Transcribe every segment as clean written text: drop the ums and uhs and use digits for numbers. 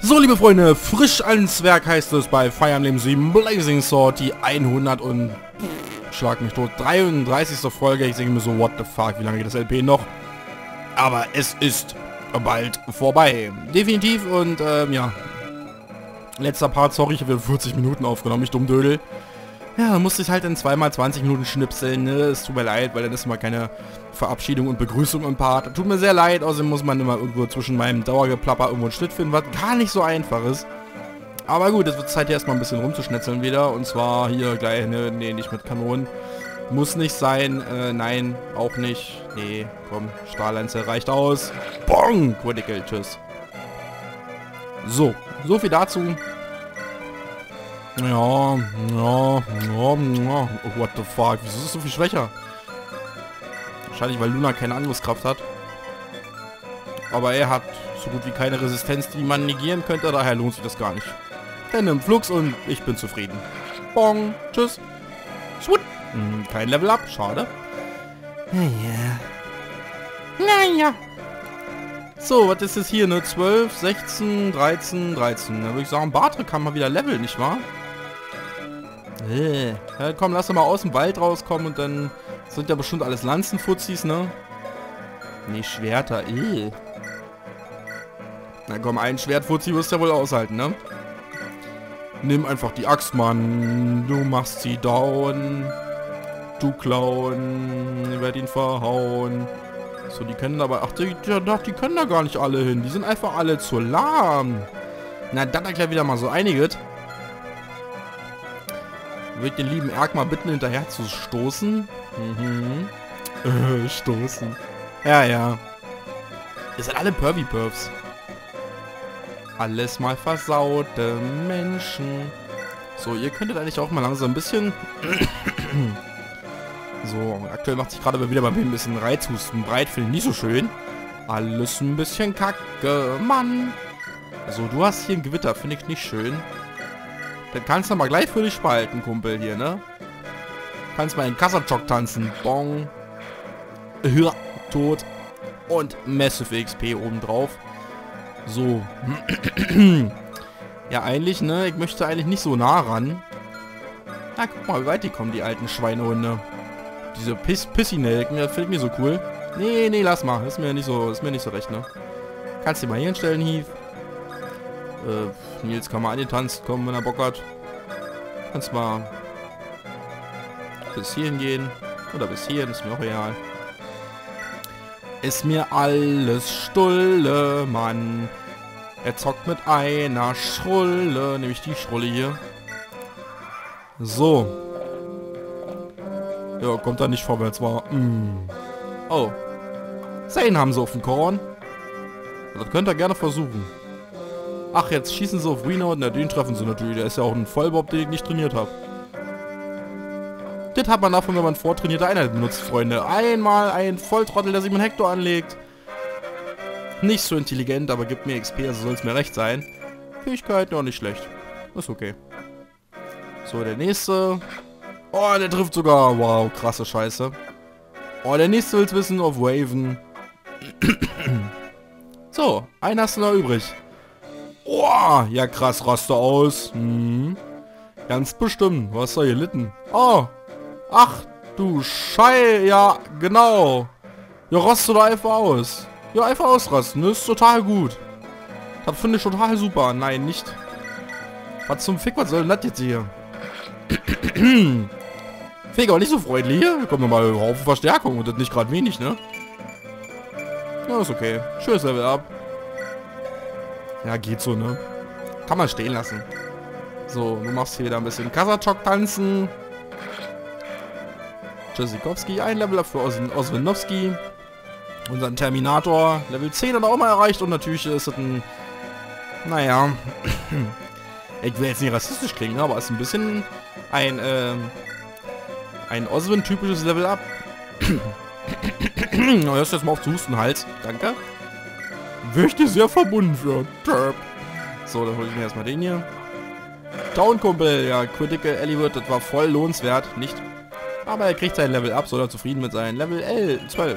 So, liebe Freunde, frisch ans Werk heißt es bei Fire Emblem 7 Blazing Sword, die 100 und... schlag mich tot, 33. Folge. Ich denke mir so, what the fuck, wie lange geht das LP noch? Aber es ist bald vorbei. Definitiv und, ja. Letzter Part, sorry, ich habe 40 Minuten aufgenommen, ich dummdödel. Ja, da musste ich halt in 2x20 Minuten schnipseln, ne? Es tut mir leid, weil dann ist mal keine Verabschiedung und Begrüßung im Part. Tut mir sehr leid, außerdem muss man immer irgendwo zwischen meinem Dauergeplapper irgendwo einen Schnitt finden, was gar nicht so einfach ist. Aber gut, es wird Zeit, hier erstmal ein bisschen rumzuschnetzeln wieder. Und zwar hier gleich, ne, nee, nicht mit Kanonen. Muss nicht sein, nein, auch nicht. Nee, komm, Stahllanze reicht aus. Bong, critical, tschüss. So, so viel dazu. Ja. Oh, what the fuck? Wieso ist es so viel schwächer? Wahrscheinlich, weil Luna keine Angriffskraft hat. Aber er hat so gut wie keine Resistenz, die man negieren könnte. Daher lohnt sich das gar nicht. Denn im Flux und ich bin zufrieden. Bong. Tschüss. Schwut. Kein Level Up. Schade. Naja. Naja. So, was ist es hier? Ne? 12, 16, 13, 13. Da würde ich sagen, Bartre kann mal wieder leveln, nicht wahr? Ja, komm, lass doch mal aus dem Wald rauskommen und dann sind ja bestimmt alles Lanzenfuzzis, ne? Ne, Schwerter, Na komm, ein Schwertfuzzi wirst du ja wohl aushalten, ne? Nimm einfach die Axt, Mann. Du machst sie down. Du Clown. Ich werde ihn verhauen. So, die können aber... Ach, die können da gar nicht alle hin. Die sind einfach alle zu lahm. Na, dann erklärt wieder mal so einiges. Würde den lieben Erk mal bitten, hinterher zu stoßen. Stoßen. Ja, ja. Ihr seid alle Pervy-Pervs. Alles mal versaute Menschen. So, ihr könntet eigentlich auch mal langsam ein bisschen... So, aktuell macht sich gerade wieder bei mir ein bisschen Reizhusten breit, finde ich nicht so schön. Alles ein bisschen kacke, Mann. So, du hast hier ein Gewitter, finde ich nicht schön. Dann kannst du mal gleich für dich spalten, Kumpel, hier, ne? Kannst mal in Kasachok tanzen. Bong. Hör, tot. Und Massive XP obendrauf. So. Ja, eigentlich, ne? Ich möchte eigentlich nicht so nah ran. Na, guck mal, wie weit die kommen, die alten Schweinehunde. Diese Pissinelken, das finde ich mir so cool. Nee, nee, lass mal. Ist mir nicht so recht, ne? Kannst du mal hier hinstellen, Heath. Nils kann mal angetanzt kommen, wenn er Bock hat. Kannst mal bis hierhin gehen. Oder bis hierhin, ist mir auch egal. Ist mir alles Stulle, Mann. Er zockt mit einer Schrulle. Nämlich die Schrulle hier. So. Ja, kommt da nicht vorwärts, war. Oh. Sain haben sie auf dem Korn. Das könnt ihr gerne versuchen. Ach, jetzt schießen sie auf Reno und na, den treffen sie natürlich. Der ist ja auch ein Vollbob, den ich nicht trainiert habe. Das hat man davon, wenn man vortrainierte Einheiten benutzt, Freunde. Einmal ein Volltrottel, der sich mit Hector anlegt. Nicht so intelligent, aber gibt mir XP, also soll es mir recht sein. Fähigkeiten auch nicht schlecht. Ist okay. So, der nächste... Oh, der trifft sogar. Wow, krasse Scheiße. Oh, der nächste will's wissen auf Raven. So, einen hast du noch übrig. Oh, ja krass, raste aus. Ganz bestimmt. Was soll hier litten? Oh. Ach, du Schei... Ja, genau. Ja, raste da einfach aus. Ja, einfach ausrasten. Das ist total gut. Das finde ich total super. Nein, nicht. Was zum Fick, was soll denn das jetzt hier? Fick, aber nicht so freundlich hier. Kommt nochmal ein Haufen Verstärkung und das nicht gerade wenig, ne? Ja, ist okay. Schönes Level Up. Ja, geht so, ne? Kann man stehen lassen. So, du machst hier wieder ein bisschen Kasachok tanzen. Tschüssikowski, ein Level Up für Oswinowski. Unseren Terminator. Level 10 hat er auch mal erreicht und natürlich ist das ein... Naja. Ich will jetzt nicht rassistisch klingen, aber es ist ein bisschen ein Oswin-typisches Level Up. Hörst du jetzt mal auf zu husten, Hals. Danke. Möchte sehr verbunden für. So, dann hole ich mir erstmal den hier. Down, Kumpel. Ja, Critical Eliwood, das war voll lohnenswert. Nicht. Aber er kriegt sein Level Up, soll er zufrieden mit seinem Level L12.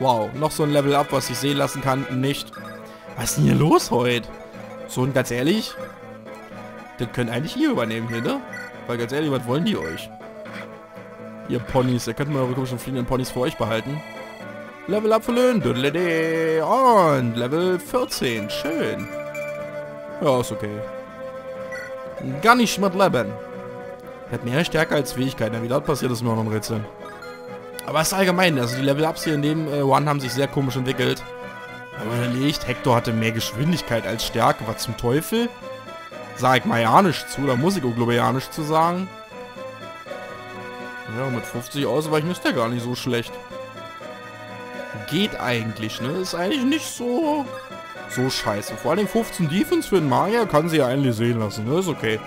Wow, noch so ein Level Up, was ich sehen lassen kann. Nicht. Was ist denn hier los heute? So, und ganz ehrlich, das können eigentlich ihr übernehmen hier, ne? Weil ganz ehrlich, was wollen die euch? Ihr Ponys, ihr könnt mal eure komischen fliegenden Ponys für euch behalten. Level up für Lyn. Und Level 14. Schön. Ja, ist okay. Gar nicht mit Leben. Hat mehr Stärke als Fähigkeiten. Wie das passiert, ist mir auch noch ein Rätsel. Aber es ist allgemein. Also die Level-Ups hier in dem One haben sich sehr komisch entwickelt. Aber überlegt, Hector hatte mehr Geschwindigkeit als Stärke. Was zum Teufel? Sag ich mal janisch zu. Da muss ich auch janisch zu sagen. Ja, mit 50 ausweichen ist der gar nicht so schlecht. Geht eigentlich, ne? Ist eigentlich nicht so scheiße. Vor allem 15 Defense für den Magier kann sie ja eigentlich sehen lassen, ne? Ist okay.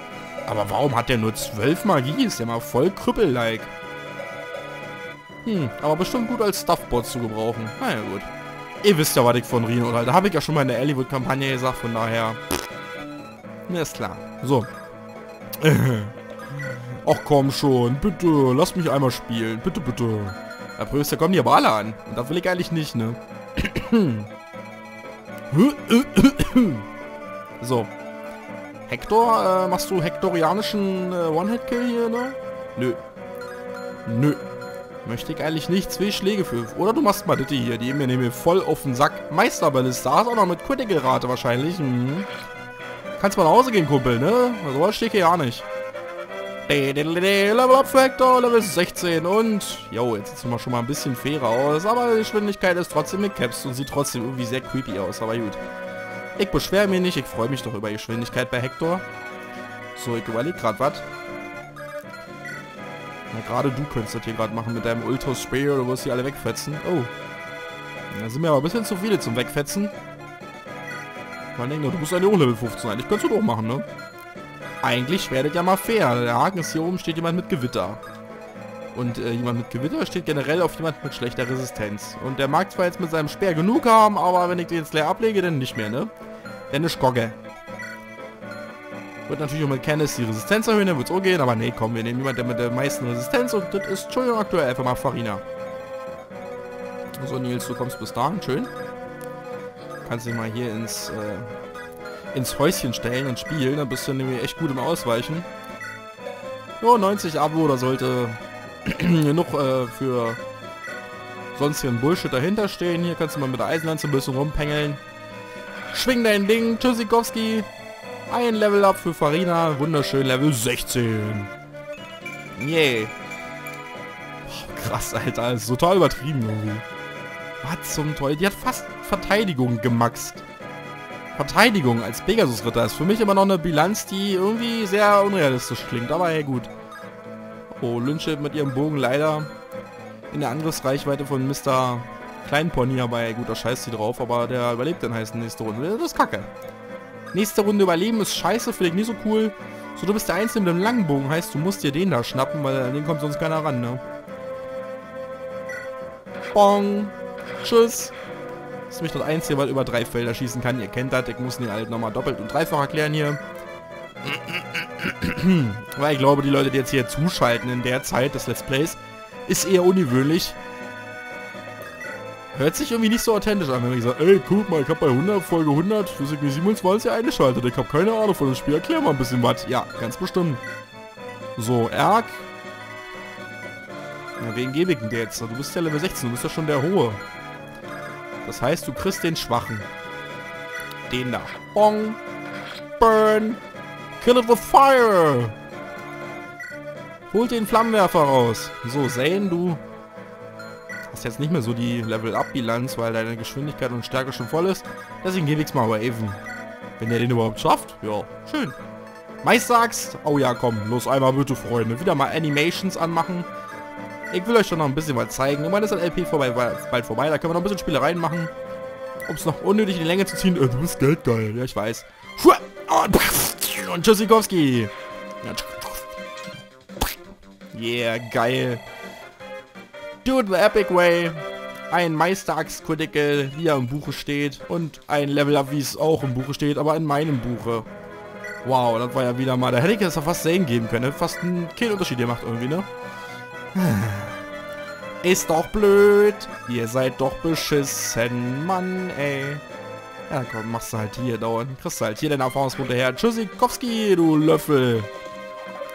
Aber warum hat der nur 12 Magie? Ist ja mal voll Krüppel-like. Aber bestimmt gut als Stuffbot zu gebrauchen. Na ja, gut. Ihr wisst ja, was ich von rede, oder? Da habe ich ja schon mal in der Eliwood-Kampagne gesagt, von daher... Ja, ist klar. So. Ach komm schon, bitte, lass mich einmal spielen. Bitte, bitte. Da prüfst du, kommen die aber alle an. Und das will ich eigentlich nicht, ne? So. Hector, machst du hektorianischen One-Hit-Kill hier, ne? Nö. Nö. Möchte ich eigentlich nicht. 2 Schläge für... Oder du machst mal das hier. Die nehmen mir voll auf den Sack. Meisterballista. Hast auch noch mit Critical-Rate wahrscheinlich. Mhm. Kannst mal nach Hause gehen, Kumpel, ne? So was steht hier ja nicht. Level up für Hector, Level 16 und... Jo, jetzt sieht es schon mal ein bisschen fairer aus, aber die Geschwindigkeit ist trotzdem mit Caps und sieht trotzdem irgendwie sehr creepy aus, aber gut. Ich beschwere mich nicht, ich freue mich doch über die Geschwindigkeit bei Hector. So, ich überlege gerade was. Na, gerade du könntest das hier gerade machen mit deinem Ultra Spear, du wirst die alle wegfetzen. Oh. Da sind mir aber ein bisschen zu viele zum Wegfetzen. Man denkt doch, du musst eigentlich auch Level 15 sein, ich könnte es doch machen, ne? Eigentlich werdet ja mal fair. Der Haken ist, hier oben steht jemand mit Gewitter. Und jemand mit Gewitter steht generell auf jemand mit schlechter Resistenz. Und der mag zwar jetzt mit seinem Speer genug haben, aber wenn ich den jetzt leer ablege, dann nicht mehr, ne? Denn eine Schogge. Wird natürlich auch mit Candice die Resistenz erhöhen, dann wird's auch gehen, aber nee, komm, wir nehmen jemanden mit der meisten Resistenz und das ist, Entschuldigung, aktuell einfach mal Farina. So, Nils, du kommst bis dahin, schön. Kannst dich mal hier ins Häuschen stellen und spielen, dann bist du nämlich echt gut im Ausweichen. Nur 90 Abo, da sollte genug für sonstigen Bullshit dahinter stehen. Hier kannst du mal mit der Eisenlanze ein bisschen rumpängeln. Schwing dein Ding, Tschüssikowski. Ein Level Up für Farina, wunderschön, Level 16. Yay. Yeah. Krass, Alter, das ist total übertrieben irgendwie. Was zum Teufel, die hat fast Verteidigung gemaxt. Verteidigung als Pegasus-Ritter ist für mich immer noch eine Bilanz, die irgendwie sehr unrealistisch klingt, aber hey, gut. Oh, Lyn steht mit ihrem Bogen leider in der Angriffsreichweite von Mr. Kleinpony, aber hey, gut, da scheißt sie drauf, aber der überlebt dann heißt nächste Runde. Das ist kacke. Nächste Runde überleben ist scheiße, finde ich nicht so cool. So, du bist der Einzige mit dem langen Bogen, heißt, du musst dir den da schnappen, weil an den kommt sonst keiner ran, ne? Bong. Tschüss. Das ist nämlich das Einzige, was über 3 Felder schießen kann. Ihr kennt das. Ich muss den halt nochmal doppelt und dreifach erklären hier. Weil ich glaube, die Leute, die jetzt hier zuschalten in der Zeit des Let's Plays, ist eher ungewöhnlich. Hört sich irgendwie nicht so authentisch an, wenn ich sage, ey, guck mal, ich habe bei 100, Folge 100, Physik 27 eingeschaltet. Ich habe keine Ahnung von dem Spiel. Erklär mal ein bisschen was. Ja, ganz bestimmt. So, Erk. Na, wen gebe ich denn der jetzt? Du bist ja Level 16, du bist ja schon der Hohe. Das heißt, du kriegst den Schwachen. Den da. Bong. Burn. Kill it with fire. Holt den Flammenwerfer raus. So, Zane, du hast jetzt nicht mehr so die Level-Up-Bilanz, weil deine Geschwindigkeit und Stärke schon voll ist. Deswegen gebe ich's mal Raven. Wenn der den überhaupt schafft, ja, schön. Meisterachs. Oh ja, komm, los einmal bitte, Freunde. Wieder mal Animations anmachen. Ich will euch schon noch ein bisschen was zeigen. Irgendwann ist das LP vorbei, bald vorbei. Da können wir noch ein bisschen Spielereien machen. Um es noch unnötig in die Länge zu ziehen. Du bist geldgeil. Ja, ich weiß. Und Tschüssikowski. Yeah, geil. Do it the epic way. Ein Meisterachs-Critical, wie er im Buche steht. Und ein Level-Up, wie es auch im Buche steht, aber in meinem Buche. Wow, das war ja wieder mal... Da hätte ich das ja fast Sain geben können. Fast einen Killunterschied gemacht irgendwie, ne? Ist doch blöd. Ihr seid doch beschissen, Mann, ey. Ja komm, machst du halt hier dauernd. Kriegst du halt hier deine Erfahrungspunkte her. Tschüssikowski, du Löffel.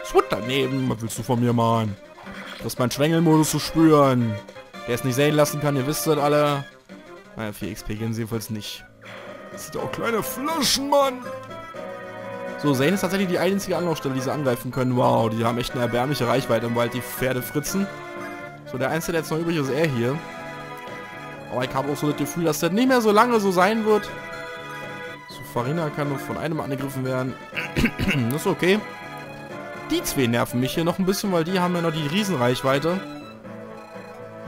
Schwut daneben. Was willst du von mir machen? Du hast meinen Schwängelmodus zu spüren. Der es nicht sehen lassen kann, ihr wisst das alle. Naja, 4 XP gehen sie jedenfalls nicht. Das sind ja auch kleine Flaschen, Mann. So, Zane ist tatsächlich die einzige Anlaufstelle, die sie angreifen können. Wow, die haben echt eine erbärmliche Reichweite im Wald, die Pferde fritzen. So, der Einzige, der jetzt noch übrig ist, er hier. Aber ich habe auch so das Gefühl, dass das nicht mehr so lange so sein wird. So, Farina kann nur von einem angegriffen werden. Das ist okay. Die zwei nerven mich hier noch ein bisschen, weil die haben ja noch die Riesenreichweite.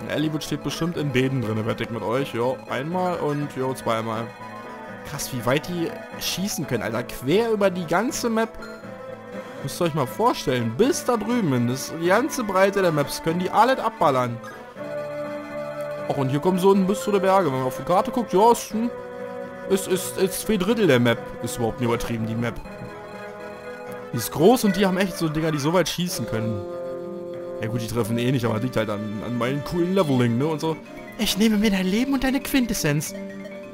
Eliwood steht bestimmt in Bäden drin, wette ich mit euch. Jo, einmal und jo, zweimal. Krass, wie weit die schießen können, Alter. Quer über die ganze Map. Müsst ihr euch mal vorstellen. Bis da drüben hin. Das ist die ganze Breite der Maps. Können die alles abballern. Ach, und hier kommen so ein bis zu der Berge. Wenn man auf die Karte guckt, ja, ist 2/3 der Map. Ist überhaupt nicht übertrieben, die Map. Die ist groß und die haben echt so Dinger, die so weit schießen können. Ja gut, die treffen eh nicht, aber das liegt halt an meinem coolen Leveling, ne, und so. Ich nehme mir dein Leben und deine Quintessenz.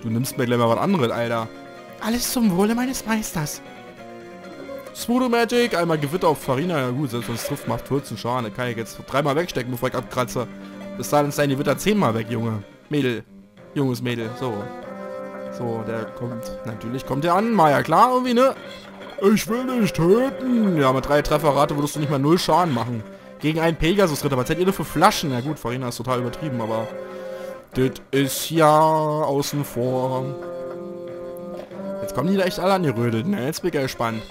Du nimmst mir gleich mal was anderes, Alter. Alles zum Wohle meines Meisters. Smootho Magic, einmal Gewitter auf Farina. Ja gut, selbst wenn es trifft, macht 14 Schaden. Kann ich jetzt 3-mal wegstecken, bevor ich abkratze. Bis dahin ist dein Gewitter 10-mal weg, Junge. Mädel. Junges Mädel, so. So, der kommt. Natürlich kommt der an, Maya, klar, irgendwie, ne? Ich will dich töten. Ja, mit 3 Trefferrate würdest du nicht mal 0 Schaden machen. Gegen einen Pegasus-Ritter. Was seid ihr denn für Flaschen? Ja gut, Farina ist total übertrieben, aber... Das ist ja außen vor. Jetzt kommen die da echt alle an die Rödel. Na, jetzt bin ich gespannt.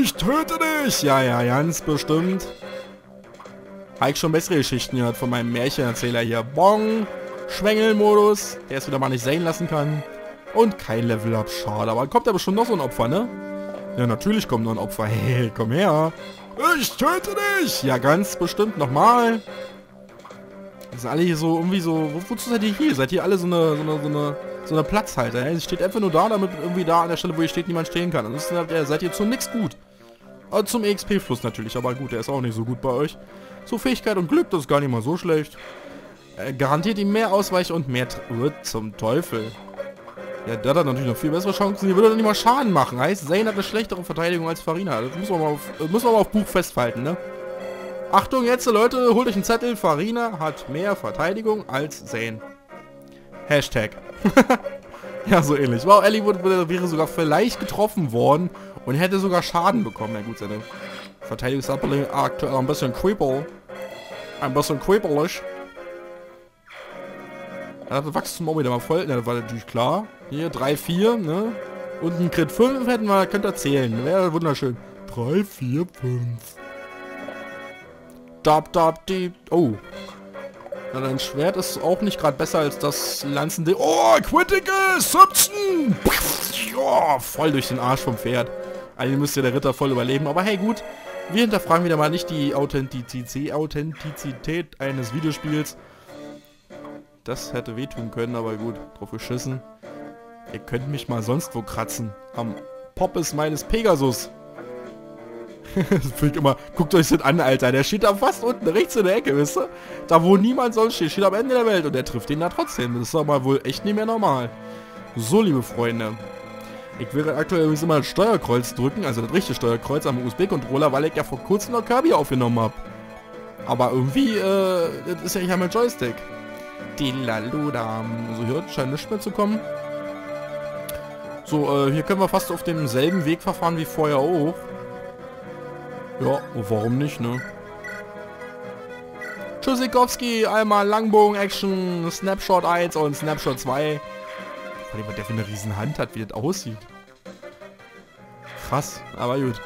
Ich töte dich! Ja, ja, ganz bestimmt. Habe ich schon bessere Geschichten gehört von meinem Märchenerzähler hier. Bong! Schwängelmodus, der es wieder mal nicht sehen lassen kann. Und kein Level-Up, schade. Aber kommt da bestimmt noch so ein Opfer, ne? Ja, natürlich kommt noch ein Opfer. Hey, komm her. Ich töte dich! Ja, ganz bestimmt nochmal. Sind alle hier so, irgendwie so, wozu seid ihr hier? Seid ihr alle so eine Platzhalter? Ja? Sie steht einfach nur da, damit irgendwie da an der Stelle, wo ihr steht, niemand stehen kann. Ansonsten seid ihr zu nichts gut. Zum EXP-Fluss natürlich, aber gut, der ist auch nicht so gut bei euch. So, Fähigkeit und Glück, das ist gar nicht mal so schlecht. Garantiert ihm mehr Ausweich und mehr... zum Teufel. Ja, der hat natürlich noch viel bessere Chancen. Hier würde er nicht mal Schaden machen. Heißt, Zane hat eine schlechtere Verteidigung als Farina. Das müssen wir mal auf Buch festhalten, ne? Achtung jetzt, Leute, holt euch einen Zettel. Farina hat mehr Verteidigung als Zane. Hashtag. Ja, so ähnlich. Wow, Eliwood wäre sogar vielleicht getroffen worden und hätte sogar Schaden bekommen. Ja gut, seine Verteidigung ist aktuell ein bisschen creepel. Ein bisschen creepelisch. Er hat das Wachstum auch wieder mal voll. Ja, das war natürlich klar. Hier, 3, 4, ne? Und ein Crit 5 hätten wir, könnt ihr zählen. Wäre wunderschön. 3, 4, 5. Oh. Na, dein Schwert ist auch nicht gerade besser als das Lanzen... Oh, Critical Substance! Oh, voll durch den Arsch vom Pferd. Eigentlich müsste der Ritter voll überleben. Aber hey, gut. Wir hinterfragen wieder mal nicht die Authentizität eines Videospiels. Das hätte wehtun können, aber gut. Drauf geschissen. Ihr könnt mich mal sonst wo kratzen. Am Poppes meines Pegasus. Das finde ich immer, guckt euch das an, Alter. Der steht da fast unten rechts in der Ecke, wisst ihr? Da, wo niemand sonst steht, steht am Ende der Welt. Und der trifft den da trotzdem. Das ist doch mal wohl echt nicht mehr normal. So, liebe Freunde. Ich wäre aktuell übrigens immer das Steuerkreuz drücken, also das richtige Steuerkreuz am USB-Controller, weil ich ja vor kurzem noch Kirby aufgenommen habe. Aber irgendwie, das ist ja nicht einmal Joystick. Dilaludam. So, hier scheint nichts mehr zu kommen. So, hier können wir fast auf demselben Weg verfahren wie vorher auch. Ja, warum nicht, ne? Tschüssikowski, einmal Langbogen-Action, Snapshot 1 und Snapshot 2. Vor allem, der für eine riesen Hand hat, wie das aussieht. Krass, aber gut.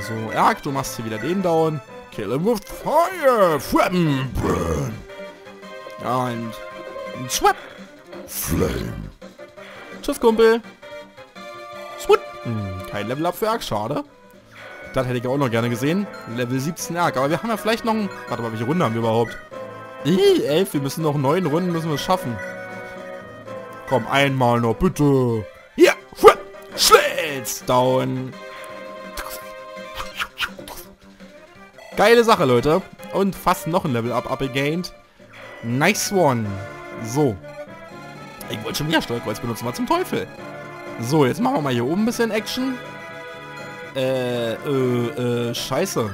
So, Erk, du machst hier wieder den down. Kill him with fire! Flappen! Burn! Und... Swap! Flame! Tschüss, Kumpel! Swut! Kein Level-Up für Erk, schade. Das hätte ich auch noch gerne gesehen. Level 17 Erk. Aber wir haben ja vielleicht noch ein... Warte mal, welche Runde haben wir überhaupt? 11. Wir müssen noch 9 Runden müssen wir schaffen. Komm, einmal noch, bitte. Hier. Schlitz. Down. Geile Sache, Leute. Und fast noch ein Level up abgegained. Nice one. So. Ich wollte schon wieder Steuerkreuz benutzen, mal zum Teufel. So, jetzt machen wir mal hier oben ein bisschen Action. Scheiße.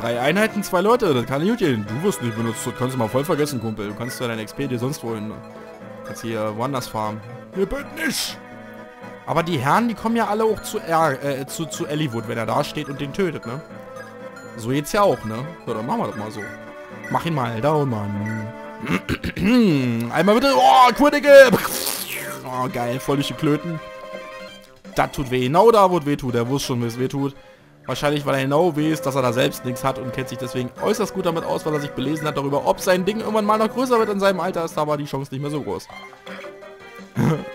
3 Einheiten, 2 Leute, das kann nicht gut gehen. Du wirst nicht benutzt, das kannst du mal voll vergessen, Kumpel. Du kannst ja deine XP dir sonst wohin. Kannst hier woanders farmen. Ihr bitte nicht! Aber die Herren, die kommen ja alle auch zu Eliwood, wenn er da steht und den tötet, ne? So geht's ja auch, ne? So, dann machen wir das mal so. Mach ihn mal down, Mann. Einmal bitte. Oh, Critical! Oh, geil, voll durch die Klöten. Das tut weh. Genau da, wo es weh tut. Der wusste schon, wie es weh tut. Wahrscheinlich, weil er genau weiß, dass er da selbst nichts hat und kennt sich deswegen äußerst gut damit aus, weil er sich belesen hat darüber, ob sein Ding irgendwann mal noch größer wird in seinem Alter, ist aber die Chance nicht mehr so groß.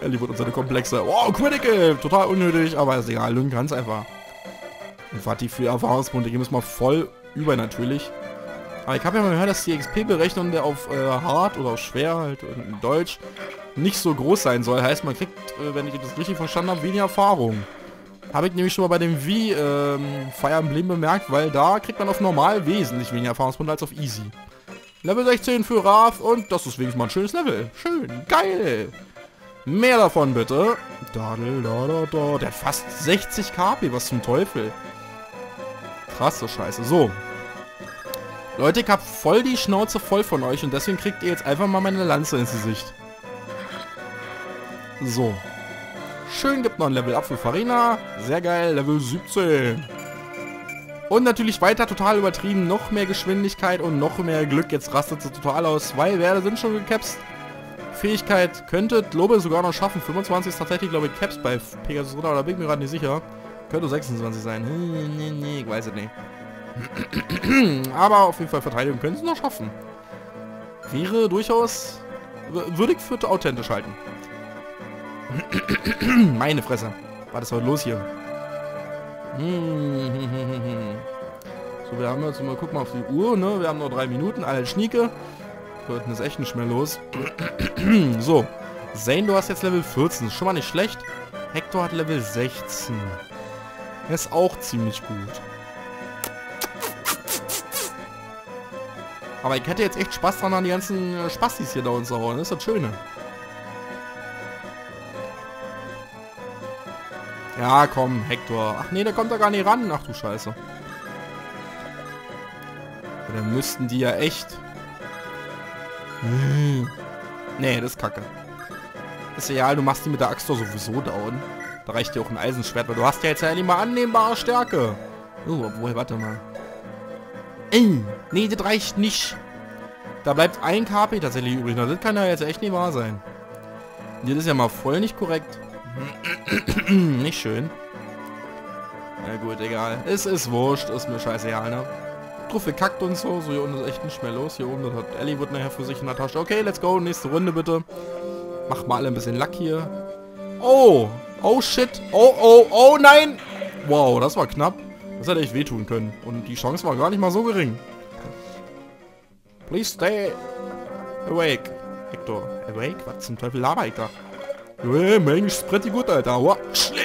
Eliwood und seine Komplexe. Oh, Critical! Total unnötig, aber ist egal. Lyn kann's einfach. Und was die für Erfahrungspunkte geben, ist mal voll über natürlich. Aber ich habe ja mal gehört, dass die XP-Berechnung der auf hart oder auf schwer, halt in Deutsch, nicht so groß sein soll. Heißt, man kriegt, wenn ich das richtig verstanden habe, weniger Erfahrung. Habe ich nämlich schon mal bei dem Wii Fire Emblem bemerkt, weil da kriegt man auf normal wesentlich weniger Erfahrungspunkte als auf easy. Level 16 für Raf und das ist wenigstens mal ein schönes Level. Schön, geil. Mehr davon bitte. Der hat fast 60 KP, was zum Teufel. Krasse Scheiße. So. Leute, ich hab voll die Schnauze voll von euch und deswegen kriegt ihr jetzt einfach mal meine Lanze ins Gesicht. So. Schön, gibt noch ein Level Up für Farina. Sehr geil, Level 17. Und natürlich weiter total übertrieben. Noch mehr Geschwindigkeit und noch mehr Glück. Jetzt rastet sie total aus. 2 Werte sind schon gekapst. Fähigkeit könnte Globe sogar noch schaffen. 25 ist tatsächlich, glaube ich, Caps bei Pegasus oder bin ich mir gerade nicht sicher. Könnte 26 sein. Nee, ich weiß es nicht. Aber auf jeden Fall Verteidigung können sie noch schaffen. Wäre durchaus würdig für authentisch halten. Meine Fresse. Was ist heute los hier? So, wir haben jetzt mal, guck mal auf die Uhr, ne? Wir haben noch 3 Minuten, alle Schnieke. Das ist echt nicht mehr los. So. Zane, du hast jetzt Level 14. Schon mal nicht schlecht. Hector hat Level 16. Das ist auch ziemlich gut. Aber ich hätte jetzt echt Spaß dran, an die ganzen Spastis hier da uns zu hauen. Das ist das Schöne. Ja, komm, Hector. Ach nee, der kommt da gar nicht ran. Ach du Scheiße. Ja, dann müssten die ja echt... Nee, das ist kacke. Ist ja egal, du machst die mit der Axt doch sowieso down. Da reicht dir auch ein Eisenschwert, weil du hast ja jetzt ja nicht mal annehmbare Stärke. Oh, obwohl, warte mal. Nee, das reicht nicht. Da bleibt ein KP tatsächlich übrig. Na, das kann ja jetzt echt nicht wahr sein. Das ist ja mal voll nicht korrekt. Nicht schön. Na gut, egal. Es ist wurscht, ist mir scheißegal, ne? Truffe kackt und so. So, hier unten ist echt nicht mehr los. Hier oben, das hat Eliwood nachher für sich in der Tasche. Okay, let's go. Nächste Runde bitte. Macht mal alle ein bisschen Lack hier. Oh! Oh shit! Oh, oh, oh nein! Wow, das war knapp. Das hätte echt wehtun können. Und die Chance war gar nicht mal so gering. Please stay awake. Hector. Awake? Was zum Teufel laber ich da? Mensch, ist pretty gut, Alter. Wow, shit!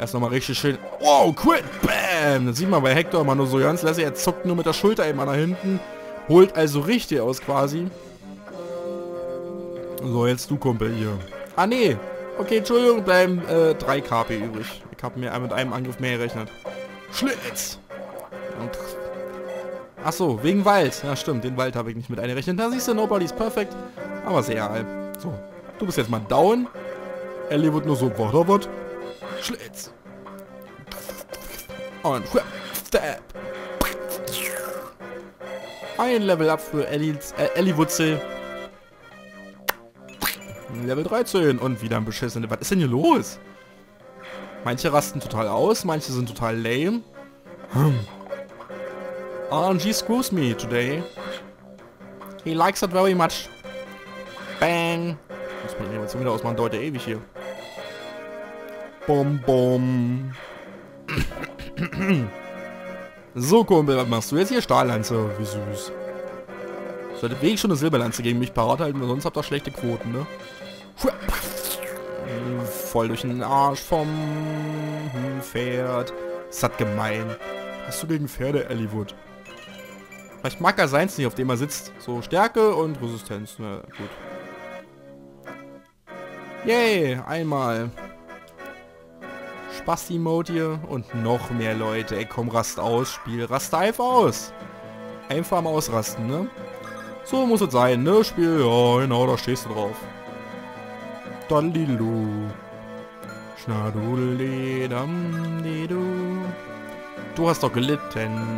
Erst nochmal richtig schön. Wow, quit! Bam! Das sieht man bei Hector immer nur so ganz lässig. Er zuckt nur mit der Schulter immer nach hinten. Holt also richtig aus quasi. So, jetzt du, Kumpel, hier. Ah, nee. Okay, Entschuldigung, bleiben 3 KP übrig. Ich habe mir mit einem Angriff mehr gerechnet. Schlitz! Achso, wegen Wald. Ja, stimmt, den Wald habe ich nicht mit eingerechnet. Da siehst du, nobody's perfect. Aber sehr halb. So, du bist jetzt mal down. Ellie wird nur so, warte, was? Schlitz! Und Stab! Ein Level Up für Eliwood. Level 13 und wieder ein beschissenes. Was ist denn hier los? Manche rasten total aus, manche sind total lame. RNG screws me today. He likes it very much. Bang. Muss man die Animation wieder ausmachen, dauert ja ewig hier. Bom, bom. So, Kumpel, was machst du jetzt hier? Stahllanze, wie süß. Sollte wirklich schon eine Silberlanze gegen mich parat halten, sonst habt ihr schlechte Quoten, ne? Voll durch den Arsch vom Pferd. Ist das gemein. Hast du gegen Pferde, Eliwood? Vielleicht mag er seins nicht, auf dem er sitzt. So, Stärke und Resistenz. Na gut. Yay, einmal. Spasti-Mode hier. Und noch mehr Leute. Ey, komm, rast aus, Spiel. Rast einfach aus. Einfach mal ausrasten, ne? So muss es sein, ne? Spiel, ja, genau, da stehst du drauf. Dalilu. Schnadudeledamdedu. Du hast doch gelitten.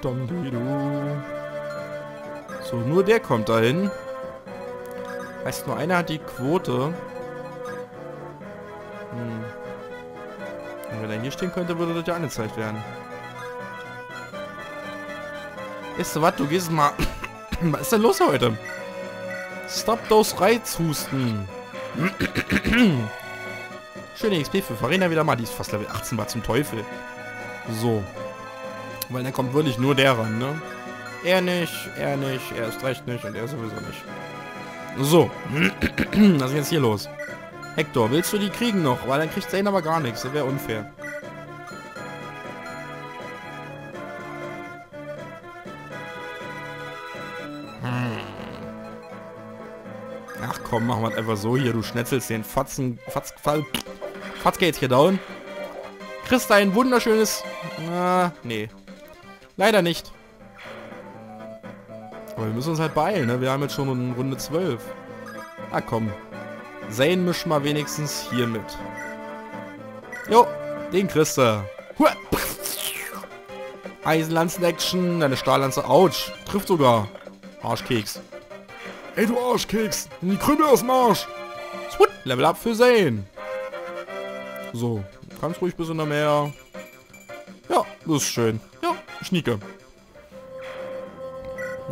Damdedu. So, nur der kommt dahin. Heißt, nur einer hat die Quote. Hm. Wenn er hier stehen könnte, würde das ja angezeigt werden. Weißt du was, du gehst mal... Was ist denn los heute? Stop those Reizhusten. Schöne XP für Farina wieder mal. Die ist fast Level 18, war zum Teufel. So. Weil dann kommt wirklich nur der ran, ne? Er nicht, er ist recht nicht und er sowieso nicht. So. Was ist jetzt hier los? Hector, willst du die kriegen noch? Weil dann kriegt Zane aber gar nichts. Das wäre unfair. Ach komm, machen wir es einfach so hier. Du schnetzelst den Fatzgates hier down. Kriegst ein wunderschönes... nee. Leider nicht. Aber wir müssen uns halt beeilen, ne? Wir haben jetzt schon Runde 12. Ah komm. Zane mischen wir wenigstens hier mit. Jo, den kriegst du. Eisenlanzen-Action, deine Stahllanze, ouch. Trifft sogar. Arschkeks. Ey, du Arschkeks! Die Krümel aus dem Arsch! Swut. Level up für Zane! So, kannst ruhig ein bisschen noch mehr. Ja, das ist schön. Ja, schnieke.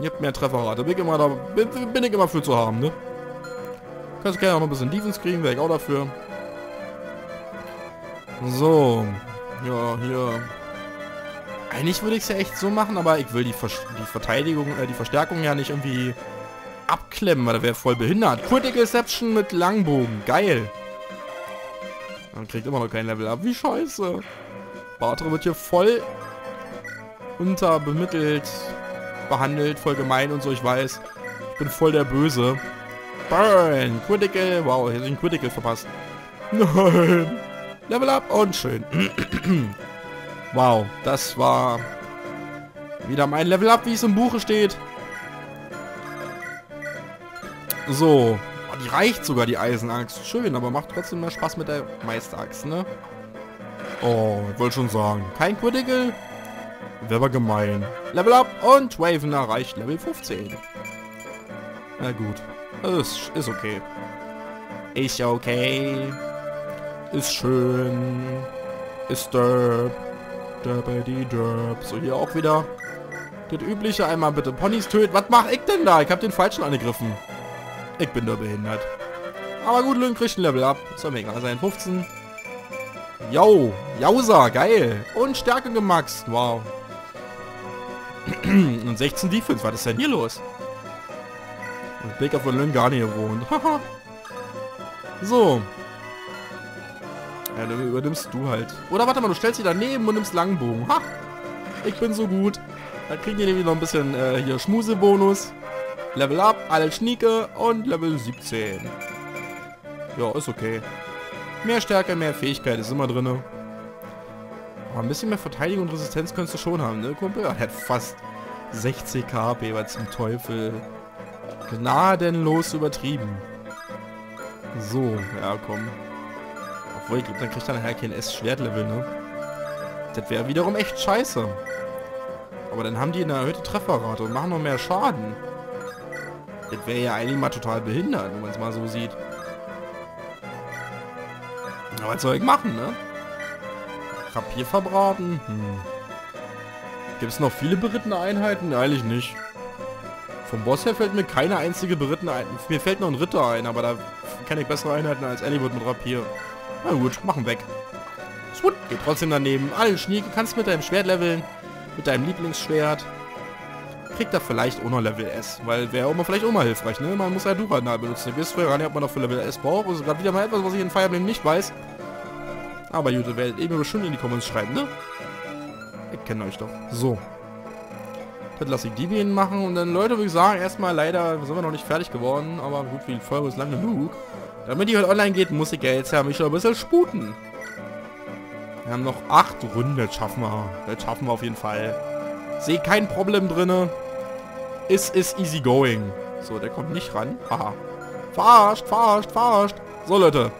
Ihr habt mehr Trefferrate. Bin ich immer für zu haben, ne? Kannst du gerne auch noch ein bisschen Defense kriegen, wäre ich auch dafür. So. Ja, hier. Eigentlich würde ich es ja echt so machen, aber ich will die Verstärkung ja nicht irgendwie... abklemmen, weil der wäre voll behindert. Critical Exception mit Langbogen. Geil. Man kriegt immer noch kein Level ab. Wie scheiße. Bartre wird hier voll unterbemittelt behandelt. Voll gemein und so. Ich weiß. Ich bin voll der Böse. Burn. Critical. Wow, hier hätte ich einen Critical verpasst. Nein. Level up und schön. Wow. Das war wieder mein Level up, wie es im Buche steht. So, oh, die reicht sogar, die Eisenaxt. Schön, aber macht trotzdem mehr Spaß mit der Meisteraxt, ne? Oh, ich wollte schon sagen. Kein Critical? Wäre aber gemein. Level up und Raven erreicht Level 15. Na gut. Ist okay. Ist okay. Ist schön. Ist derb. Derbedi derb. So, hier auch wieder. Das übliche, einmal bitte Ponys töten. Was mach ich denn da? Ich hab den Falschen angegriffen. Ich bin da behindert. Aber gut, Lyn kriegt ein Level ab. Ist ja mega. Sein 15. Jau. Jausa. Geil. Und Stärke gemaxt. Wow. Und 16 Defense. Was ist denn hier los? Und Blick auf Lyn gar nicht gewohnt. So. Ja, dann übernimmst du halt. Oder warte mal, du stellst sie daneben und nimmst Langbogen. Ha. Ich bin so gut. Da kriegen die nämlich noch ein bisschen hier Schmusebonus. Level up, alle Schnieke und Level 17. Ja, ist okay. Mehr Stärke, mehr Fähigkeit ist immer drin. Aber ein bisschen mehr Verteidigung und Resistenz könntest du schon haben, ne, Kumpel? Er hat fast 60 KP, was zum Teufel. Gnadenlos übertrieben. So, ja, komm. Obwohl, ich glaube, dann kriegt er nachher kein S-Schwertlevel, ne? Das wäre wiederum echt scheiße. Aber dann haben die eine erhöhte Trefferrate und machen noch mehr Schaden. Das wäre ja eigentlich mal total behindert, wenn man es mal so sieht. Aber was soll ich machen, ne? Rapier verbraten. Hm. Gibt es noch viele berittene Einheiten? Eigentlich nicht. Vom Boss her fällt mir keine einzige berittene Einheit. Mir fällt noch ein Ritter ein, aber da kenne ich bessere Einheiten als Eliwood mit Rapier. Na gut, machen weg. Swut, geht trotzdem daneben. Alle Schnieke kannst mit deinem Schwert leveln. Mit deinem Lieblingsschwert. Kriegt er vielleicht auch noch Level S, weil wäre auch mal vielleicht auch mal hilfreich, ne? Man muss ja Duradal benutzen. Ihr wisst vorher nicht, ob man noch für Level S braucht. Das ist gerade wieder mal etwas, was ich in Fire Emblem nicht weiß. Aber Jute, werdet ihr mir bestimmt in die Comments schreiben, ne? Ich kenne euch doch. So. Outfit lasse ich die Bienen machen. Und dann, Leute, würde ich sagen, erstmal leider sind wir noch nicht fertig geworden. Aber gut, die Folge ist lang genug. Damit die heute online geht, muss ich ja jetzt ja mich schon ein bisschen sputen. Wir haben noch 8 Runden, das schaffen wir. Das schaffen wir auf jeden Fall. Sehe kein Problem drinne. Is easy going. So, der kommt nicht ran. Aha. Verarscht, verarscht, verarscht. So, Leute.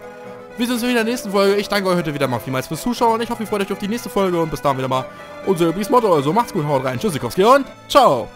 Wir sehen uns in der nächsten Folge. Ich danke euch heute wieder mal vielmals fürs Zuschauen. Ich hoffe, ihr freut euch auf die nächste Folge. Und bis dann wieder mal unser übliches Motto. Also macht's gut, haut rein. Tschüssikowski und ciao.